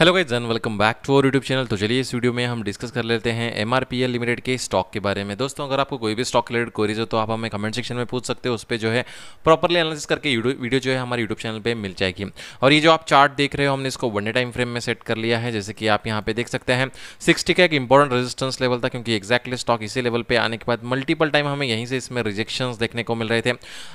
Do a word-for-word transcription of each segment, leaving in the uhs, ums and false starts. Hello guys and welcome back to our YouTube channel. तो चलिए इस वीडियो में हम डिस्कस कर लेते हैं एमआरपीएल लिमिटेड के स्टॉक के बारे में। दोस्तों अगर आपको कोई भी स्टॉक रिलेटेड क्वेरीज हो तो आप हमें कमेंट सेक्शन में पूछ सकते हो, उस पर जो है प्रॉपर्ली एनालिसिस करके वीडियो जो है हमारे यूट्यूब चैनल पे मिल जाएगी। और ये जो आप चार्ट देख रहे हो हमने इसको वन डे टाइम फ्रेम में सेट कर लिया है, जैसे कि आप यहाँ पे देख सकते हैं सिक्सटी का एक इंपॉर्टेंट रेजिस्टेंस लेवल था, क्योंकि एक्जैक्टली स्टॉक इसी लेवल पर आने के बाद मल्टीपल टाइम हमें यहीं से इसमें रिजेक्शन देखने को मिल रहे थे।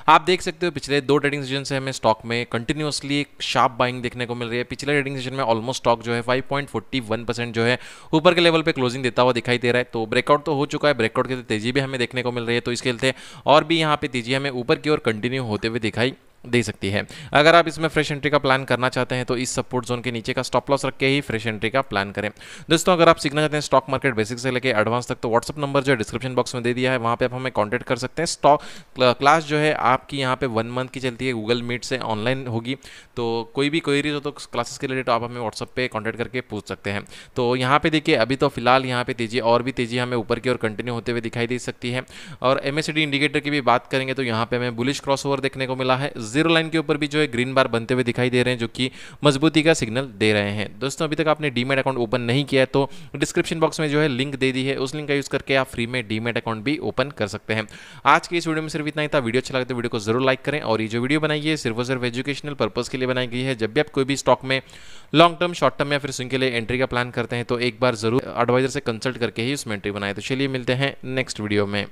आप देख सकते हो पिछले दो ट्रेडिंग सेशन से हमें स्टॉक में कंटिन्यूसली एक शार्प बाइंग देखने को मिल रही है। पिछले ट्रेडिंग सेशन में ऑलमोस्ट जो है five point four one percent जो है ऊपर के लेवल पे क्लोजिंग देता हुआ दिखाई दे रहा है। तो ब्रेकआउट तो हो चुका है, ब्रेकआउट के तेजी भी हमें देखने को मिल रही है, तो इसके लिए और भी यहाँ पे तेजी हमें ऊपर की ओर कंटिन्यू होते हुए दिखाई दे सकती है। अगर आप इसमें फ्रेश एंट्री का प्लान करना चाहते हैं तो इस सपोर्ट जोन के नीचे का स्टॉप लॉस रख के ही फ्रेश एंट्री का प्लान करें। दोस्तों अगर आप सीखना चाहते हैं स्टॉक मार्केट बेसिक से लेकर एडवांस तक तो व्हाट्सअप नंबर जो है डिस्क्रिप्शन बॉक्स में दे दिया है, वहाँ पे आप हमें कॉन्टैक्ट कर सकते हैं। स्टॉक क्लास जो है आपकी यहाँ पे वन मंथ की चलती है, गूगल मीट से ऑनलाइन होगी, तो कोई भी क्वेरीज हो तो क्लासेस के रिलेटेड आप हमें व्हाट्सअप पे कॉन्टैक्ट करके पूछ सकते हैं। तो यहाँ पे देखिए अभी तो फिलहाल यहाँ पे तेजी और भी तेजी हमें ऊपर की ओर कंटिन्यू होते हुए दिखाई दे सकती है। और एमएसीडी इंडिकेटर की भी बात करेंगे तो यहाँ पे हमें बुलिश क्रॉसओवर देखने को मिला है, जीरो लाइन के ऊपर भी जो है ग्रीन बार बनते हुए दिखाई दे रहे हैं जो कि मजबूती का सिग्नल दे रहे हैं। दोस्तों अभी तक आपने डीमैट अकाउंट ओपन नहीं किया है तो डिस्क्रिप्शन बॉक्स में जो है लिंक दे दी है, उस लिंक का यूज करके आप फ्री में डीमैट अकाउंट भी ओपन कर सकते हैं। आज के इस वीडियो में सिर्फ इतना ही था। वीडियो अच्छा लगे तो वीडियो को जरूर लाइक करें। और ये जो वीडियो बनाई है सिर्फ और सिर्फ एजुकेशनल पर्पज के लिए बनाई गई है। जब भी आप कोई भी स्टॉक में लॉन्ग टर्म, शॉर्ट टर्म या फिर स्विंग के लिए एंट्री का प्लान करते हैं तो एक बार जरूर एडवाइजर से कंसल्ट करके ही उसमें एंट्री बनाए। तो चलिए मिलते हैं नेक्स्ट वीडियो में।